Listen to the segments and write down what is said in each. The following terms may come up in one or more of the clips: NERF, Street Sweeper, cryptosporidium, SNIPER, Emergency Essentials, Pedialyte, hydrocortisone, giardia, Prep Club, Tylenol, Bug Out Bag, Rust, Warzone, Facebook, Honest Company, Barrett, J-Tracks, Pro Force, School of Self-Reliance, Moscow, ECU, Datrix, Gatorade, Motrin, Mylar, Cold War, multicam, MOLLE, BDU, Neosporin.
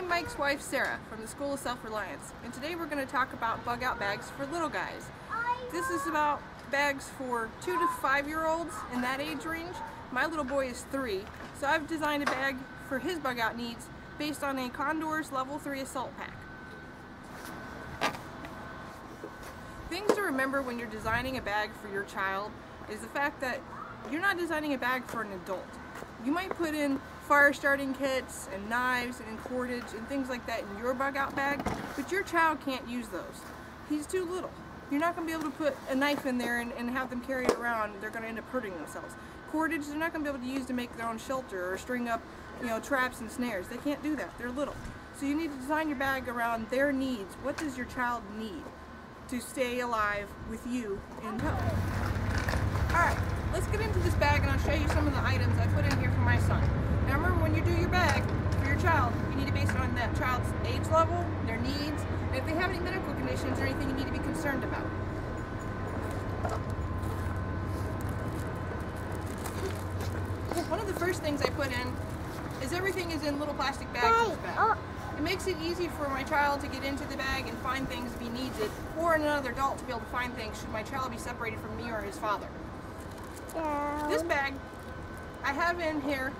I'm Mike's wife, Sarah, from the School of Self-Reliance, and today we're going to talk about bug out bags for little guys. This is about bags for 2 to 5-year-olds in that age range. My little boy is 3, so I've designed a bag for his bug out needs based on a Condor's level 3 assault pack. Things to remember when you're designing a bag for your child is the fact that you're not designing a bag for an adult. You might put in fire starting kits and knives and cordage and things like that in your bug out bag, but your child can't use those. He's too little. You're not going to be able to put a knife in there and have them carry it around. They're going to end up hurting themselves. Cordage, they're not going to be able to use to make their own shelter or string up, you know, traps and snares. They can't do that. They're little. So you need to design your bag around their needs. What does your child need to stay alive with you in tow? Alright, let's get into this bag and I'll show you some of the items I put in here for my son. Now remember, when you do your bag for your child, you need to base it on that child's age level, their needs, and if they have any medical conditions or anything you need to be concerned about. One of the first things I put in is everything is in little plastic bags in this bag. It makes it easy for my child to get into the bag and find things if he needs it, or another adult to be able to find things should my child be separated from me or his father. This bag, I have in here,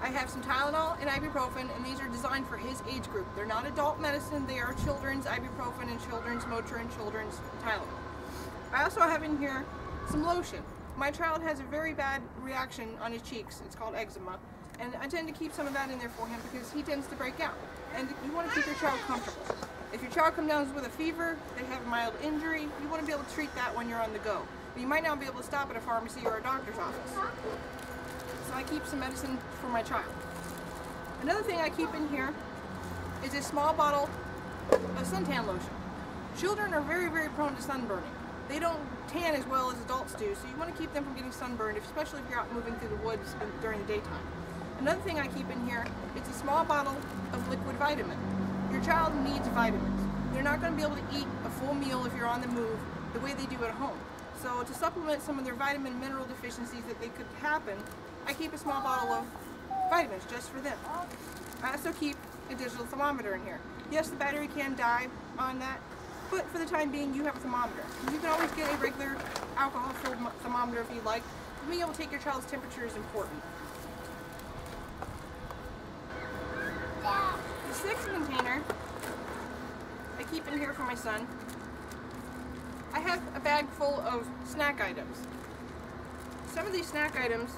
I have some Tylenol and Ibuprofen, and these are designed for his age group. They're not adult medicine, they are children's Ibuprofen and children's Motrin, children's Tylenol. I also have in here some lotion. My child has a very bad reaction on his cheeks, it's called eczema, and I tend to keep some of that in there for him because he tends to break out, and you want to keep your child comfortable. If your child comes down with a fever, they have a mild injury, you want to be able to treat that when you're on the go. But you might not be able to stop at a pharmacy or a doctor's office. So I keep some medicine for my child. Another thing I keep in here is a small bottle of suntan lotion. Children are very, very prone to sunburning. They don't tan as well as adults do, so you want to keep them from getting sunburned, especially if you're out moving through the woods during the daytime. Another thing I keep in here is a small bottle of liquid vitamin. Your child needs vitamins. They're not going to be able to eat a full meal if you're on the move the way they do at home. So to supplement some of their vitamin mineral deficiencies that they could happen, I keep a small bottle of vitamins just for them. I also keep a digital thermometer in here. Yes, the battery can die on that, but for the time being, you have a thermometer. You can always get a regular alcohol-filled thermometer if you like. Being able to take your child's temperature is important. The sixth container I keep in here for my son, I have a bag full of snack items. Some of these snack items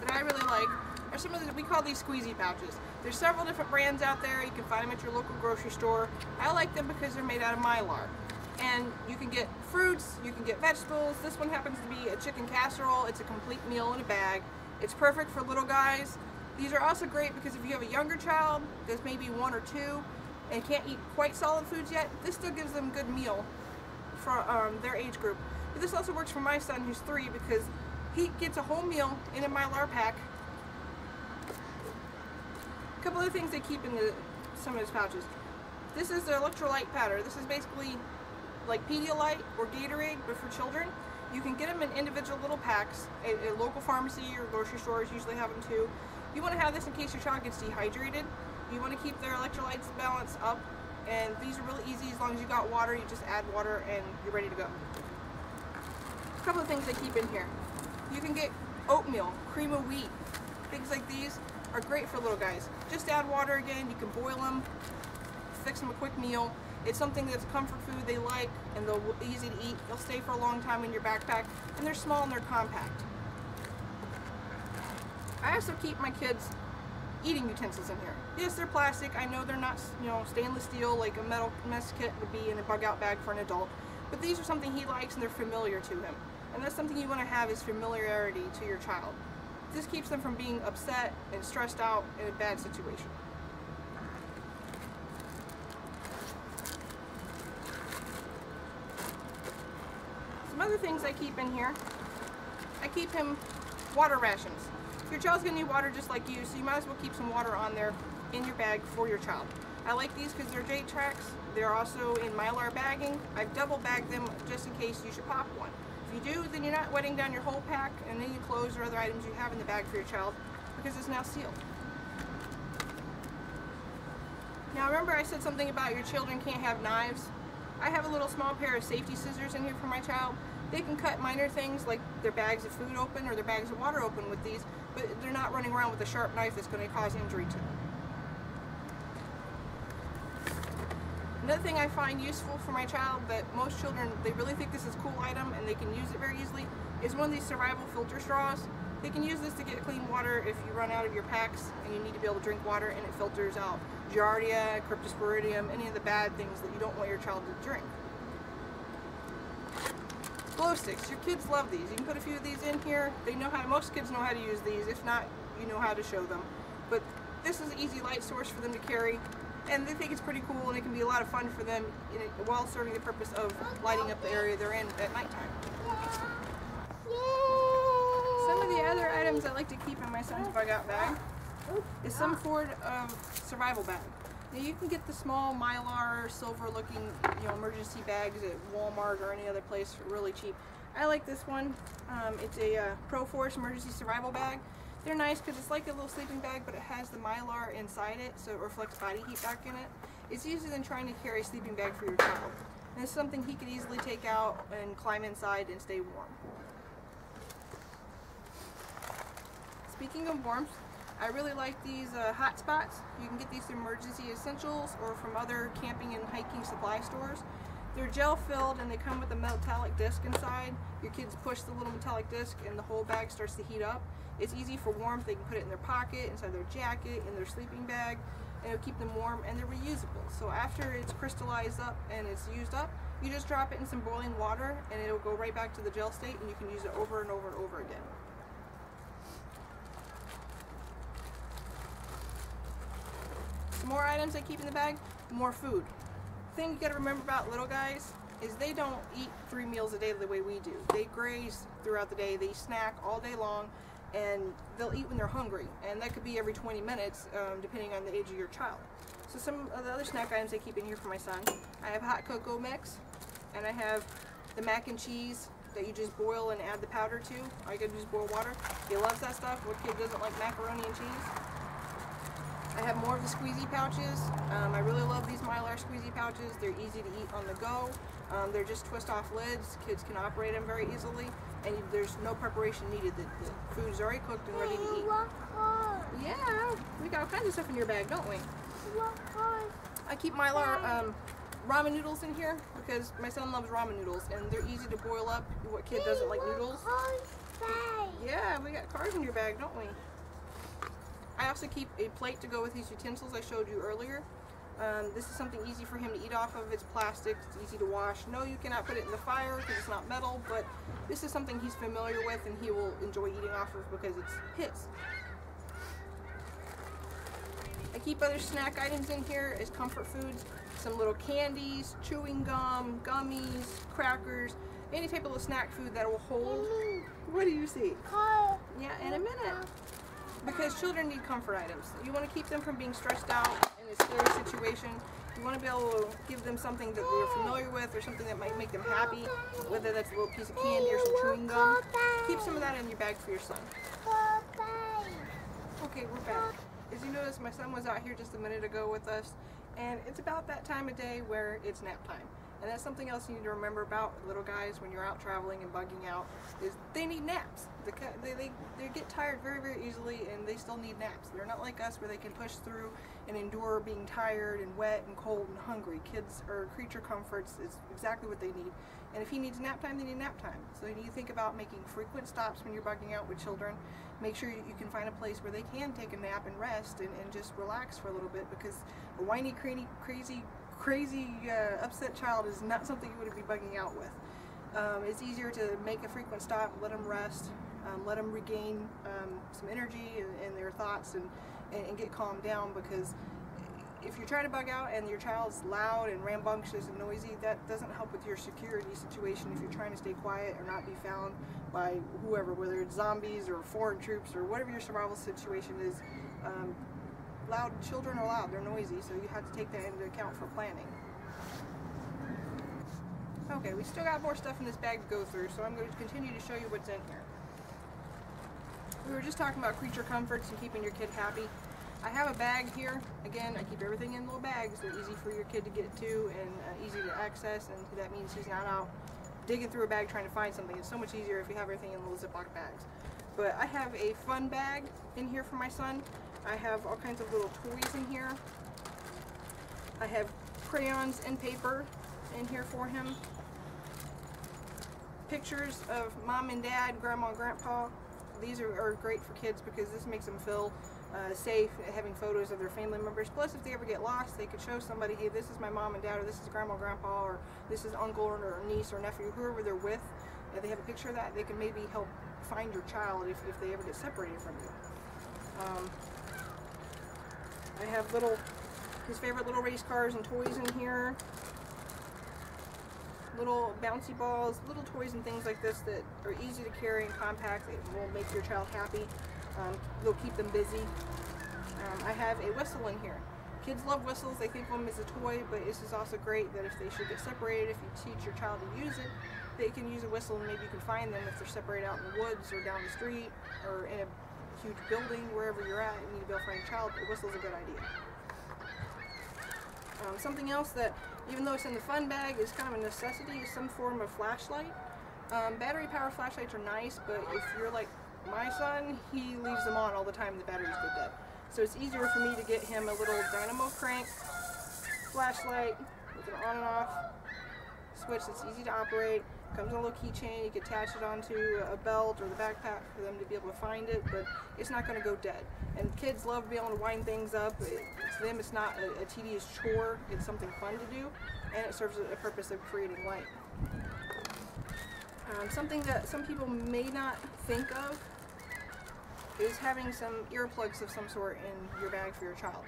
that I really like are some of the, we call these squeezy pouches. There's several different brands out there. You can find them at your local grocery store. I like them because they're made out of Mylar. And you can get fruits, you can get vegetables. This one happens to be a chicken casserole. It's a complete meal in a bag. It's perfect for little guys. These are also great because if you have a younger child, that's maybe 1 or 2, and can't eat quite solid foods yet, this still gives them a good meal for their age group. But this also works for my son who's 3 because he gets a whole meal in a Mylar pack. A couple of things they keep in some of his pouches. This is the electrolyte powder. This is basically like Pedialyte or Gatorade, but for children. You can get them in individual little packs at local pharmacy or grocery stores usually have them too. You want to have this in case your child gets dehydrated. You want to keep their electrolytes balance up, and these are really easy. As long as you got water, you just add water and you're ready to go. A couple of things I keep in here. You can get oatmeal, cream of wheat, things like these are great for little guys. Just add water again, you can boil them, fix them a quick meal. It's something that's comfort food they like and they're easy to eat. They'll stay for a long time in your backpack, and they're small and they're compact. I also keep my kids' eating utensils in here. Yes, they're plastic. I know they're not, you know, stainless steel like a metal mess kit would be in a bug out bag for an adult, but these are something he likes and they're familiar to him. And that's something you want to have, is familiarity to your child. This keeps them from being upset and stressed out in a bad situation. Some other things I keep in here, I keep him water rations. Your child's going to need water just like you, so you might as well keep some water on there in your bag for your child. I like these because they're J-Tracks. They're also in Mylar bagging. I've double bagged them just in case you should pop one. If you do, then you're not wetting down your whole pack and any clothes or other items you have in the bag for your child because it's now sealed. Now remember I said something about your children can't have knives? I have a little small pair of safety scissors in here for my child. They can cut minor things like their bags of food open or their bags of water open with these, but they're not running around with a sharp knife that's going to cause injury to them. Another thing I find useful for my child that most children, they really think this is a cool item and they can use it very easily, is one of these survival filter straws. They can use this to get clean water if you run out of your packs and you need to be able to drink water, and it filters out giardia, cryptosporidium, any of the bad things that you don't want your child to drink. Glow sticks. Your kids love these. You can put a few of these in here. They know how to, most kids know how to use these. If not, you know how to show them. But this is an easy light source for them to carry, and they think it's pretty cool, and it can be a lot of fun for them while serving the purpose of lighting up the area they're in at nighttime. Some of the other items I like to keep in my son's bug-out bag is some sort of survival bag. Now you can get the small Mylar silver-looking, you know, emergency bags at Walmart or any other place for really cheap. I like this one. It's a Pro Force emergency survival bag. They're nice because it's like a little sleeping bag, but it has the Mylar inside it, so it reflects body heat back in it. It's easier than trying to carry a sleeping bag for your child. And it's something he could easily take out and climb inside and stay warm. Speaking of warmth, I really like these hot spots. You can get these through Emergency Essentials or from other camping and hiking supply stores. They're gel filled and they come with a metallic disc inside. Your kids push the little metallic disc and the whole bag starts to heat up. It's easy for warmth. They can put it in their pocket, inside their jacket, in their sleeping bag, and it'll keep them warm, and they're reusable. So after it's crystallized up and it's used up, you just drop it in some boiling water and it'll go right back to the gel state, and you can use it over and over and over again. Some more items I keep in the bag, more food. The thing you gotta remember about little guys is they don't eat 3 meals a day the way we do. They graze throughout the day, they snack all day long, and they'll eat when they're hungry, and that could be every 20 minutes depending on the age of your child. So some of the other snack items I keep in here for my son, I have hot cocoa mix, and I have the mac and cheese that you just boil and add the powder to. All you gotta do is boil water. He loves that stuff. What kid doesn't like macaroni and cheese? I have more of the squeezy pouches. I really love these Mylar squeezy pouches. They're easy to eat on the go. They're just twist-off lids. Kids can operate them very easily, and there's no preparation needed. The food is already cooked and ready to eat. Yeah, we got all kinds of stuff in your bag, don't we? I keep Mylar ramen noodles in here because my son loves ramen noodles, and they're easy to boil up. What kid doesn't like noodles? Yeah, we got cars in your bag, don't we? I also keep a plate to go with these utensils I showed you earlier. This is something easy for him to eat off of. It's plastic, it's easy to wash. No, you cannot put it in the fire because it's not metal, but this is something he's familiar with and he will enjoy eating off of because it's his. I keep other snack items in here as comfort foods, some little candies, chewing gum, gummies, crackers, any type of snack food that will hold. What do you see? Yeah, in a minute. Because children need comfort items. You want to keep them from being stressed out in a scary situation. You want to be able to give them something that they're familiar with or something that might make them happy, whether that's a little piece of candy or some chewing gum. Keep some of that in your bag for your son. Okay, we're back. As you notice, my son was out here just a minute ago with us, and it's about that time of day where it's nap time. And that's something else you need to remember about little guys when you're out traveling and bugging out, is they need naps. They get tired very, very easily, and they still need naps. They're not like us where they can push through and endure being tired and wet and cold and hungry. Kids are creature comforts. It's exactly what they need. And if he needs nap time, they need nap time. So you need to think about making frequent stops when you're bugging out with children. Make sure you can find a place where they can take a nap and rest and just relax for a little bit, because a whiny, crazy, upset child is not something you would be bugging out with. It's easier to make a frequent stop, let them rest, let them regain some energy and their thoughts and get calmed down, because if you're trying to bug out and your child's loud and rambunctious and noisy, that doesn't help with your security situation if you're trying to stay quiet or not be found by whoever, whether it's zombies or foreign troops or whatever your survival situation is. Loud children are loud, they're noisy, so you have to take that into account for planning. Okay, we still got more stuff in this bag to go through, so I'm going to continue to show you what's in here. We were just talking about creature comforts and keeping your kid happy. I have a bag here. Again, I keep everything in little bags. They're easy for your kid to get to and easy to access, and that means he's not out digging through a bag trying to find something. It's so much easier if you have everything in little Ziploc bags. But I have a fun bag in here for my son. I have all kinds of little toys in here. I have crayons and paper in here for him. Pictures of mom and dad, grandma and grandpa. These are great for kids because this makes them feel safe, having photos of their family members. Plus, if they ever get lost, they could show somebody, hey, this is my mom and dad, or this is grandma and grandpa, or this is uncle or niece or nephew, whoever they're with. If they have a picture of that, they can maybe help find your child if they ever get separated from you. I have his favorite little race cars and toys in here. Little bouncy balls, little toys and things like this that are easy to carry and compact. It will make your child happy. They'll keep them busy. I have a whistle in here. Kids love whistles. They think of them as a toy, but this is also great that if they should get separated, if you teach your child to use it, they can use a whistle and maybe you can find them if they're separated out in the woods or down the street or in a huge building, wherever you're at, and you need to go find a child. A whistle's a good idea. Something else that, even though it's in the fun bag, is kind of a necessity, is some form of flashlight. Battery power flashlights are nice, but if you're like my son, he leaves them on all the time, the batteries go dead. So it's easier for me to get him a little dynamo crank flashlight with an on and off switch that's easy to operate. Comes in a little keychain, you can attach it onto a belt or the backpack for them to be able to find it, but it's not going to go dead. And kids love being able to wind things up. To them, it's not a tedious chore, it's something fun to do, and it serves a purpose of creating light. Something that some people may not think of is having some earplugs of some sort in your bag for your child.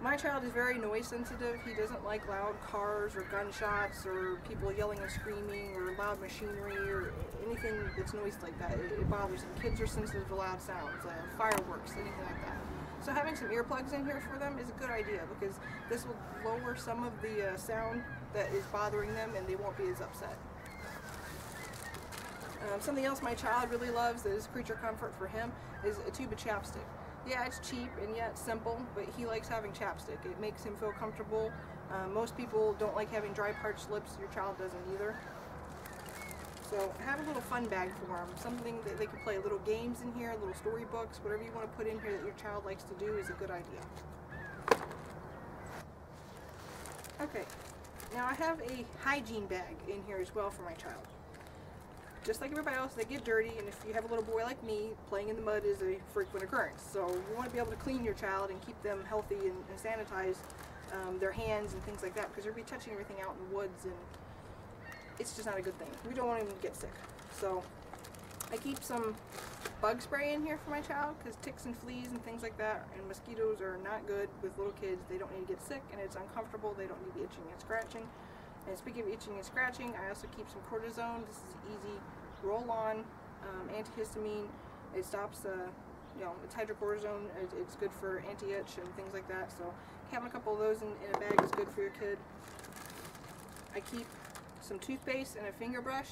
My child is very noise sensitive. He doesn't like loud cars or gunshots or people yelling and screaming or loud machinery or anything that's noisy like that. It bothers him. Kids are sensitive to loud sounds, fireworks, anything like that. So having some earplugs in here for them is a good idea because this will lower some of the sound that is bothering them and they won't be as upset. Something else my child really loves that is creature comfort for him is a tube of chapstick. Yeah, it's cheap and yeah, it's simple, but he likes having chapstick. It makes him feel comfortable. Most people don't like having dry parched lips. Your child doesn't either. So have a little fun bag for him. Something that they can play little games in here, little storybooks, whatever you want to put in here that your child likes to do is a good idea. Okay, now I have a hygiene bag in here as well for my child. Just like everybody else, they get dirty, and if you have a little boy like me, playing in the mud is a frequent occurrence. So you want to be able to clean your child and keep them healthy and sanitize their hands and things like that, because they'll be touching everything out in the woods, and it's just not a good thing. We don't want him to get sick. So I keep some bug spray in here for my child, because ticks and fleas and things like that, and mosquitoes are not good with little kids. They don't need to get sick, and it's uncomfortable. They don't need to be itching and scratching. And speaking of itching and scratching, I also keep some cortisone. This is easy roll-on antihistamine. It stops, it's hydrocortisone. It's good for anti-itch and things like that. So having a couple of those in a bag is good for your kid. I keep some toothpaste and a finger brush.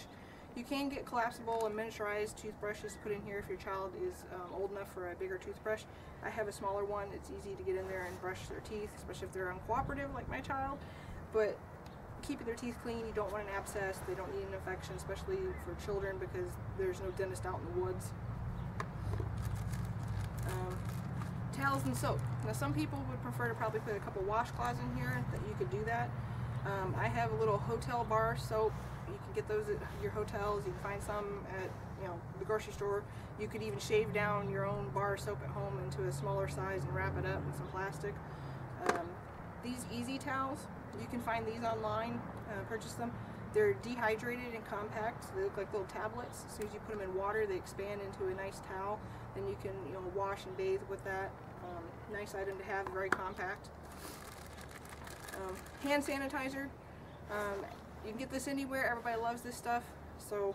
You can get collapsible and miniaturized toothbrushes put in here if your child is old enough for a bigger toothbrush. I have a smaller one. It's easy to get in there and brush their teeth, especially if they're uncooperative like my child. But keeping their teeth clean, you don't want an abscess, they don't need an infection, especially for children because there's no dentist out in the woods. Towels and soap. Now some people would prefer to probably put a couple washcloths in here, that you could do that. I have a little hotel bar soap. You can get those at your hotels, you can find some at the grocery store. You could even shave down your own bar soap at home into a smaller size and wrap it up in some plastic. These easy towels, you can find these online, purchase them. They're dehydrated and compact, so they look like little tablets. As soon as you put them in water, they expand into a nice towel. Then you can wash and bathe with that. Nice item to have, very compact. Hand sanitizer. You can get this anywhere. Everybody loves this stuff. So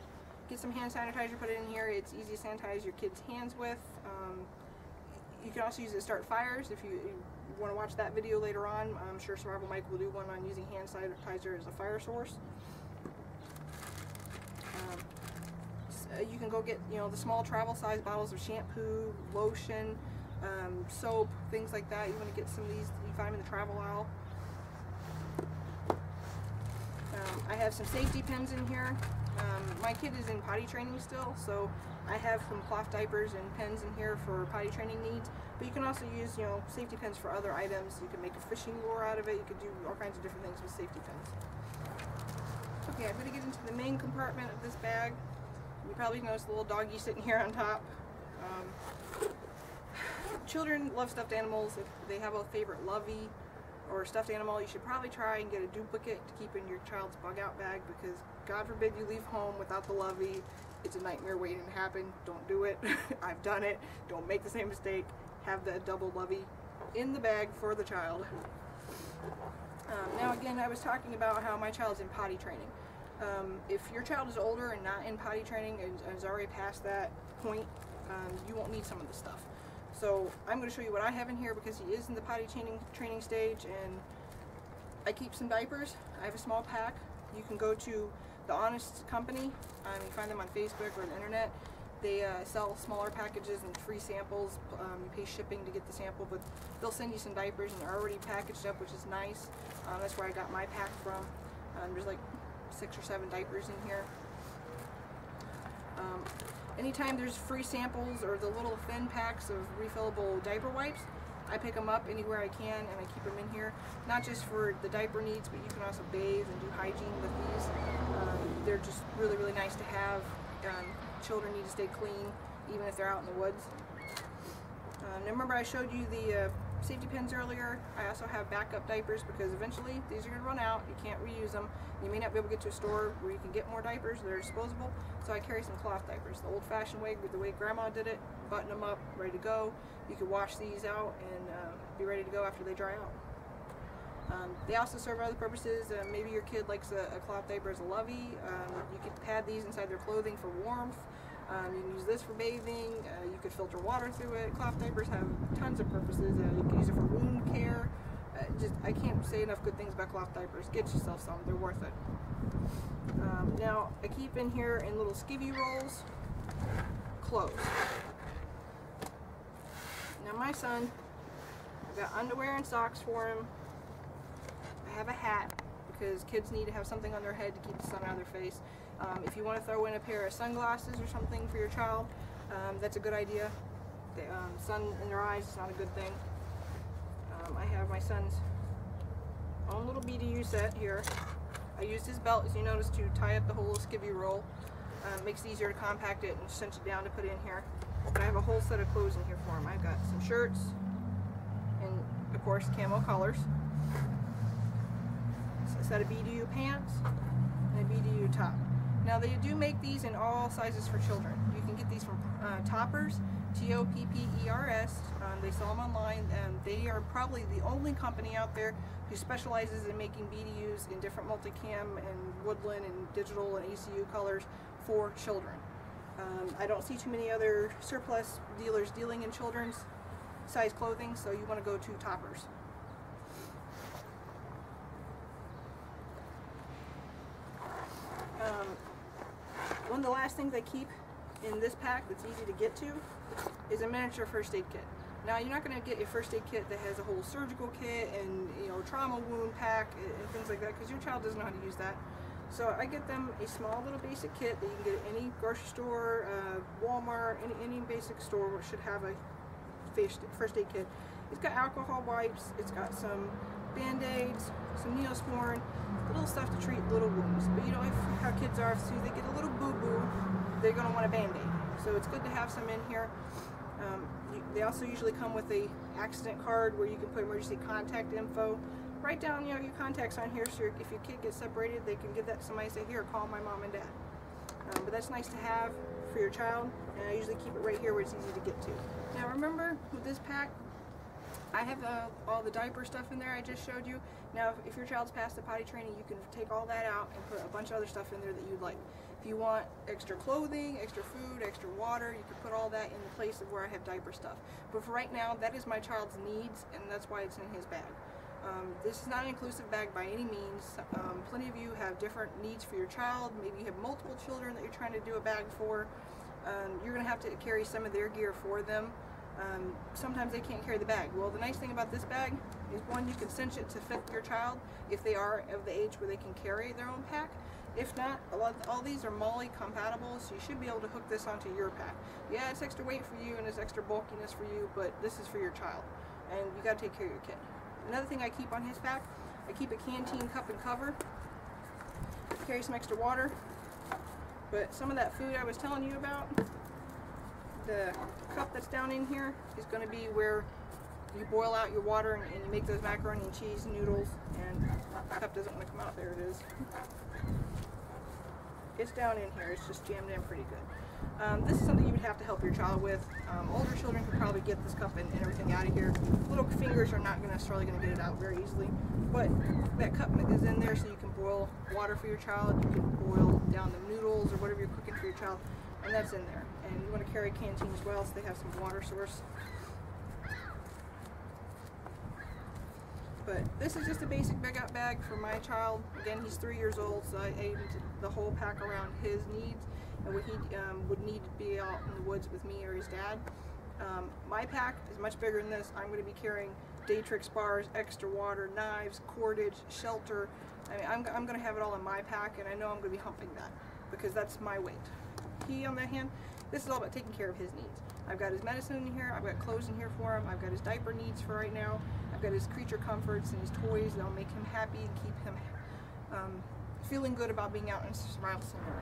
get some hand sanitizer, put it in here. It's easy to sanitize your kids' hands with. You can also use it to start fires if you want to watch that video later on. I'm sure Survival Mike will do one on using hand sanitizer as a fire source. So you can go get the small travel size bottles of shampoo, lotion, soap, things like that. You want to get some of these that you find in the travel aisle. I have some safety pins in here. My kid is in potty training still, so I have some cloth diapers and pens in here for potty training needs. But you can also use, you know, safety pins for other items. You can make a fishing lure out of it. You can do all kinds of different things with safety pins. Okay, I'm going to get into the main compartment of this bag. You probably noticed the little doggy sitting here on top. Children love stuffed animals. If they have a favorite lovey or stuffed animal, you should probably try and get a duplicate to keep in your child's bug out bag, because God forbid you leave home without the lovey. It's a nightmare waiting to happen. Don't do it. I've done it. Don't make the same mistake. Have the double lovey in the bag for the child. Now again, I was talking about how my child's in potty training. If your child is older and not in potty training and is already past that point, you won't need some of the stuff. So I'm going to show you what I have in here because he is in the potty training stage, and I keep some diapers. I have a small pack. You can go to the Honest Company. You find them on Facebook or the internet. They sell smaller packages and free samples. You pay shipping to get the sample, but they'll send you some diapers and they're already packaged up, which is nice. That's where I got my pack from. There's like 6 or 7 diapers in here. Anytime there's free samples or the little thin packs of refillable diaper wipes, I pick them up anywhere I can and I keep them in here. Not just for the diaper needs, but you can also bathe and do hygiene with these. They're just really, really nice to have. Children need to stay clean, even if they're out in the woods. Now remember I showed you the safety pins earlier. I also have backup diapers because eventually these are going to run out. You can't reuse them. You may not be able to get to a store where you can get more diapers. They're disposable. So I carry some cloth diapers, the old-fashioned way, with the way Grandma did it. Button them up, ready to go. You can wash these out and be ready to go after they dry out. They also serve other purposes. Maybe your kid likes a cloth diaper as a lovey. You could pad these inside their clothing for warmth. You can use this for bathing. You could filter water through it. Cloth diapers have tons of purposes. You can use it for wound care. I can't say enough good things about cloth diapers. Get yourself some. They're worth it. Now, I keep in here in little skivvy rolls, clothes. Now, my son, I've got underwear and socks for him. I have a hat because kids need to have something on their head to keep the sun out of their face. If you want to throw in a pair of sunglasses or something for your child, that's a good idea. The sun in their eyes is not a good thing. I have my son's own little BDU set here. I used his belt, as you noticed, to tie up the whole skivvy roll. Makes it easier to compact it and cinch it down to put in here. But I have a whole set of clothes in here for him. I've got some shirts and, of course, camo collars. A set of BDU pants and a BDU top. Now they do make these in all sizes for children. You can get these from Toppers, T-O-P-P-E-R-S. They sell them online, and they are probably the only company out there who specializes in making BDUs in different multicam and woodland and digital and ECU colors for children. I don't see too many other surplus dealers dealing in children's size clothing, so you want to go to Toppers. One of the last things I keep in this pack that's easy to get to is a miniature first aid kit. Now you're not going to get a first aid kit that has a whole surgical kit and, you know, trauma wound pack and things like that, because your child doesn't know how to use that. So I get them a small little basic kit that you can get at any grocery store, Walmart, any basic store which should have a first aid kit. It's got alcohol wipes, it's got some Band-Aids, some Neosporin, little stuff to treat little wounds. But you know how kids are, as soon as they get a little boo-boo, they're going to want a Band-Aid. So it's good to have some in here. They also usually come with an accident card where you can put emergency contact info. Write down, you know, your contacts on here, so if your kid gets separated, they can give that to somebody and say, here, call my mom and dad. But that's nice to have for your child, and I usually keep it right here where it's easy to get to. Now remember, with this pack, I have all the diaper stuff in there I just showed you. Now, if your child's past the potty training, you can take all that out and put a bunch of other stuff in there that you'd like. If you want extra clothing, extra food, extra water, you can put all that in the place of where I have diaper stuff. But for right now, that is my child's needs, and that's why it's in his bag. This is not an inclusive bag by any means. Plenty of you have different needs for your child. Maybe you have multiple children that you're trying to do a bag for. You're going to have to carry some of their gear for them. sometimes they can't carry the bag. Well, the nice thing about this bag is, one, you can cinch it to fit your child if they are of the age where they can carry their own pack. If not, all these are MOLLE compatible, so you should be able to hook this onto your pack. Yeah, it's extra weight for you and it's extra bulkiness for you, but this is for your child, and you got to take care of your kid. Another thing I keep on his pack, I keep a canteen cup and cover. Carry some extra water, but some of that food I was telling you about, the cup that's down in here is going to be where you boil out your water and you make those macaroni and cheese noodles, and the cup doesn't want to come out. There it is. It's down in here. It's just jammed in pretty good. This is something you would have to help your child with. Older children could probably get this cup and everything out of here. Little fingers are not necessarily going to get it out very easily, but that cup is in there so you can boil water for your child. You can boil down the noodles or whatever you're cooking for your child, and that's in there. And you want to carry a canteen as well so they have some water source. But this is just a basic big out bag for my child. Again, he's 3 years old, so I aimed the whole pack around his needs and what he would need to be out in the woods with me or his dad. My pack is much bigger than this. I'm going to be carrying Datrix bars, extra water, knives, cordage, shelter. I mean, I'm going to have it all in my pack, and I know I'm going to be humping that because that's my weight. He, on the other hand, this is all about taking care of his needs. I've got his medicine in here, I've got clothes in here for him, I've got his diaper needs for right now, I've got his creature comforts and his toys that'll make him happy and keep him feeling good about being out in survival scenario.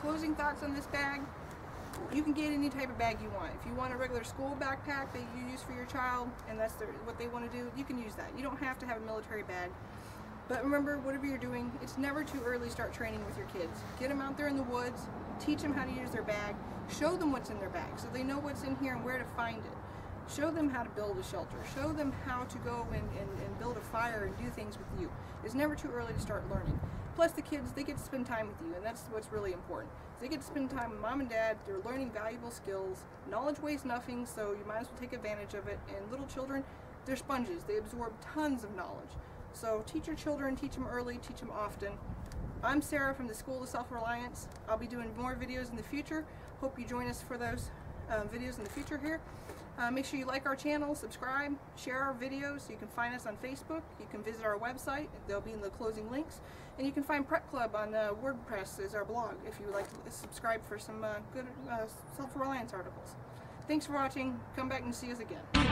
Closing thoughts on this bag. You can get any type of bag you want. If you want a regular school backpack that you use for your child and that's what they want to do, you can use that. You don't have to have a military bag. But remember, whatever you're doing, it's never too early to start training with your kids. Get them out there in the woods, teach them how to use their bag, show them what's in their bag so they know what's in here and where to find it. Show them how to build a shelter. Show them how to go and build a fire and do things with you. It's never too early to start learning. Plus the kids, they get to spend time with you, and that's what's really important. They get to spend time with mom and dad, they're learning valuable skills. Knowledge weighs nothing, so you might as well take advantage of it. And little children, they're sponges. They absorb tons of knowledge. So teach your children, teach them early, teach them often. I'm Sarah from the School of Self-Reliance. I'll be doing more videos in the future. Hope you join us for those videos in the future here. Make sure you like our channel, subscribe, share our videos. You can find us on Facebook. You can visit our website. They'll be in the closing links. And you can find Prep Club on WordPress as our blog if you would like to subscribe for some good self-reliance articles. Thanks for watching. Come back and see us again.